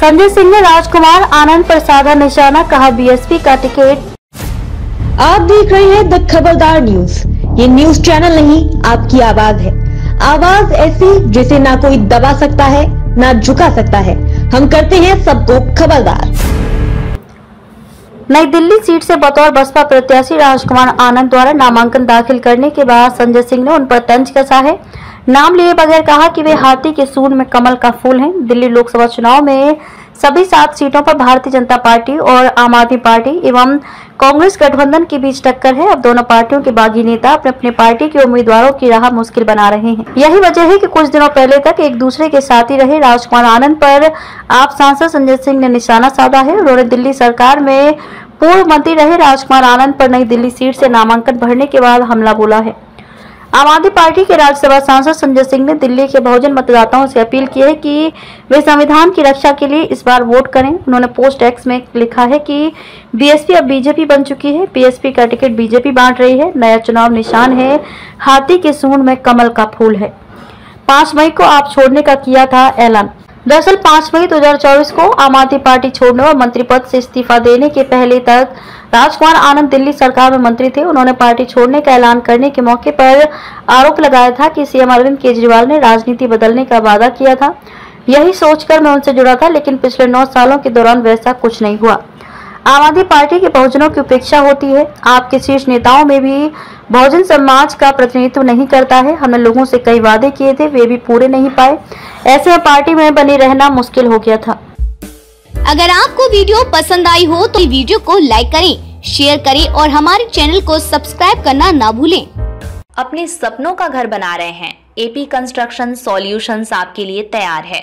संजय सिंह ने राजकुमार आनंद पर साधा निशाना, कहा बीएसपी का टिकट। आप देख रहे हैं द खबरदार न्यूज। ये न्यूज चैनल नहीं, आपकी आवाज है। आवाज ऐसी जिसे ना कोई दबा सकता है ना झुका सकता है। हम करते हैं सबको खबरदार। नई दिल्ली सीट से बतौर बसपा प्रत्याशी राजकुमार आनंद द्वारा नामांकन दाखिल करने के बाद संजय सिंह ने उन पर तंज कसा है। नाम लिए बगैर कहा कि वे हाथी के सूंड में कमल का फूल हैं। दिल्ली लोकसभा चुनाव में सभी 7 सीटों पर भारतीय जनता पार्टी और आम आदमी पार्टी एवं कांग्रेस गठबंधन के बीच टक्कर है। अब दोनों पार्टियों के बागी नेता अपने अपने पार्टी के उम्मीदवारों की राह मुश्किल बना रहे हैं। यही वजह है कि कुछ दिनों पहले तक एक दूसरे के साथी रहे राजकुमार आनंद पर आप सांसद संजय सिंह ने निशाना साधा है। उन्होंने दिल्ली सरकार में पूर्व मंत्री रहे राजकुमार आनंद पर नई दिल्ली सीट से नामांकन भरने के बाद हमला बोला है। आम आदमी पार्टी के राज्यसभा सांसद संजय सिंह ने दिल्ली के बहुजन मतदाताओं से अपील की है कि वे संविधान की रक्षा के लिए इस बार वोट करें। उन्होंने पोस्ट एक्स में लिखा है कि बीएसपी अब बीजेपी बन चुकी है, बीएसपी का टिकट बीजेपी बांट रही है। नया चुनाव निशान है हाथी के सूंड में कमल का फूल है। 5 मई को आप छोड़ने का किया था ऐलान। दरअसल 5 मई 2024 को आम आदमी पार्टी छोड़ने और मंत्री पद से इस्तीफा देने के पहले तक राजकुमार आनंद दिल्ली सरकार में मंत्री थे। उन्होंने पार्टी छोड़ने का ऐलान करने के मौके पर आरोप लगाया था कि सीएम अरविंद केजरीवाल ने राजनीति बदलने का वादा किया था। यही सोचकर मैं उनसे जुड़ा था, लेकिन पिछले 9 सालों के दौरान वैसा कुछ नहीं हुआ। आम आदमी पार्टी के बहुजनों की उपेक्षा होती है। आपके शीर्ष नेताओं में भी बहुजन समाज का प्रतिनिधित्व नहीं करता है। हमने लोगों से कई वादे किए थे, वे भी पूरे नहीं पाए। ऐसे में पार्टी में बने रहना मुश्किल हो गया था। अगर आपको वीडियो पसंद आई हो तो वीडियो को लाइक करें, शेयर करें और हमारे चैनल को सब्सक्राइब करना ना भूलें। अपने सपनों का घर बना रहे हैं? AP कंस्ट्रक्शन सोल्यूशन आपके लिए तैयार है।